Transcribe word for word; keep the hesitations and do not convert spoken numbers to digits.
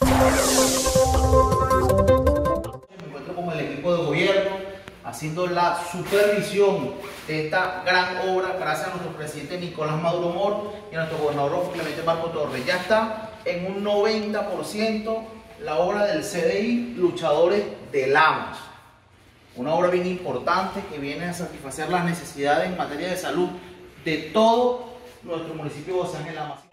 Me encuentro con el equipo de gobierno haciendo la supervisión de esta gran obra gracias a nuestro presidente Nicolás Maduro Mor y a nuestro gobernador Clemente Marco Torres. Ya está en un noventa por ciento la obra del C D I Luchadores de Lamas. Una obra bien importante que viene a satisfacer las necesidades en materia de salud de todo nuestro municipio de Lamas.